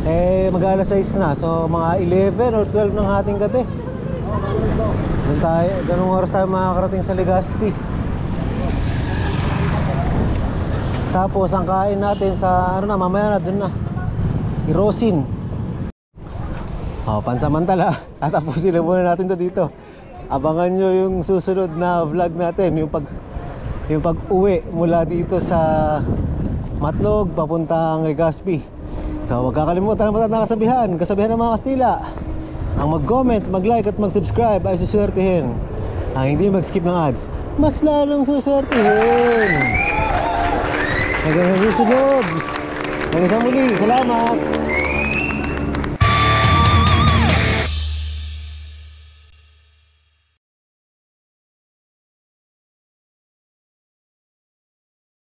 Eh mag-alas 6 na. So mga 11 or 12 ng ating gabi. Ganong oras tayo makakarating sa Legazpi. Tapos ang kain natin sa ano na, mamaya na dun na Irosin. Oh, pansamantala. Tatapusin na muna natin to dito. Abangan nyo yung susunod na vlog natin, yung pag-uwi mula dito sa Matnog papuntang Legazpi. So huwag kakalimutan ang matatasabihan, kasabihan ng mga Kastila. Ang mag-comment, mag-like at mag-subscribe ay suswertihin. Ang hindi mag-skip ng ads, mas lalong suswertihin. Hanggang susunod. Hanggang sa muli. Salamat.